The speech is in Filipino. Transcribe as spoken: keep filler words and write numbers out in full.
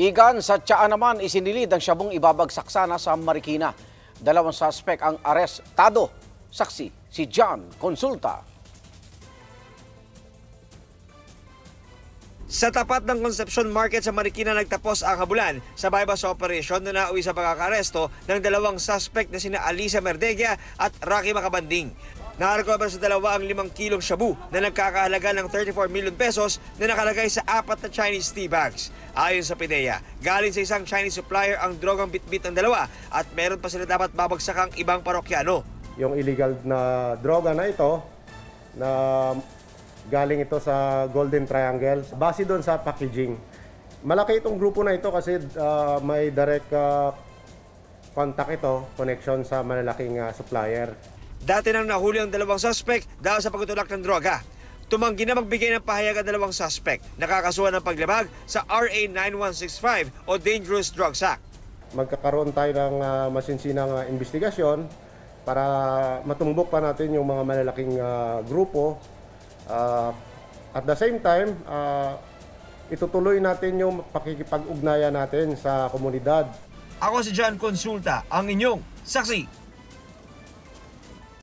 Higan sa tsaa naman isinilid ang siyabong ibabagsak sana sa Marikina. Dalawang suspek ang arestado. Saksi si John Consulta. Sa tapat ng Concepcion Market sa Marikina nagtapos ang habulan sa bypass operation na nauwi sa pagkakaresto ng dalawang suspect na sina Alisa Merdegia at Rocky Macabanding. Nakarecover sa dalawa ang limang kilong shabu na nagkakahalaga ng thirty-four million pesos na nakalagay sa apat na Chinese tea bags. Ayon sa P D E A, galing sa isang Chinese supplier ang drogang bitbit ng dalawa at meron pa sila dapat babagsakang ibang parokyano. Yung illegal na droga na ito na galing ito sa Golden Triangle. Base doon sa packaging. Malaki itong grupo na ito kasi uh, may direct uh, contact ito, connection sa malalaking uh, supplier. Dati nang nahuli ang dalawang suspect dahil sa pagtutulak ng droga. Tumanggi na magbigay ng pahayag ang dalawang suspect. Nakakasuhan ng paglabag sa R A nine one six five o Dangerous Drugs Act. Magkakaroon tayo ng uh, masinsinang uh, investigasyon para matumbok pa natin yung mga malalaking uh, grupo. Uh, at the same time, uh, itutuloy natin yung pakikipag-ugnayan natin sa komunidad. Ako si John Consulta, ang inyong saksi.